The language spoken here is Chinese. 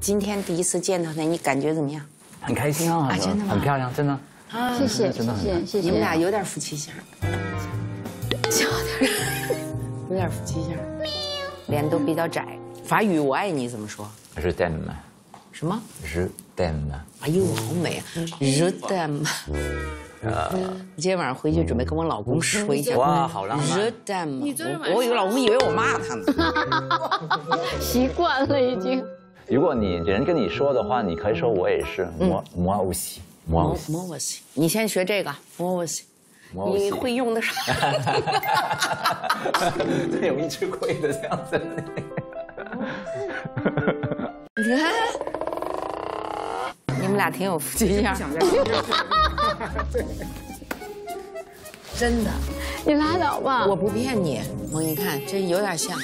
今天第一次见到他，你感觉怎么样？很开心啊，真的吗？很漂亮，真的。啊，谢谢，真的很。谢谢。你们俩有点夫妻相，小点，有点夫妻相，脸都比较窄。法语“我爱你”怎么说 ？Je t'aime。什么 ？Je t'aime。哎呦，好美啊 ！Je t'aime。 今天晚上回去准备跟我老公说一下。哇，好浪漫！Je t'aime。我有老公以为我骂他呢。习惯了已经。如果你人跟你说的话，你可以说我也是。moi aussi。你先学这个 moi aussi。 你会用得上。最容易吃亏的这样子。你看，你们俩挺有夫妻相。真的，你拉倒吧！我不骗你，我给你看，这有点像。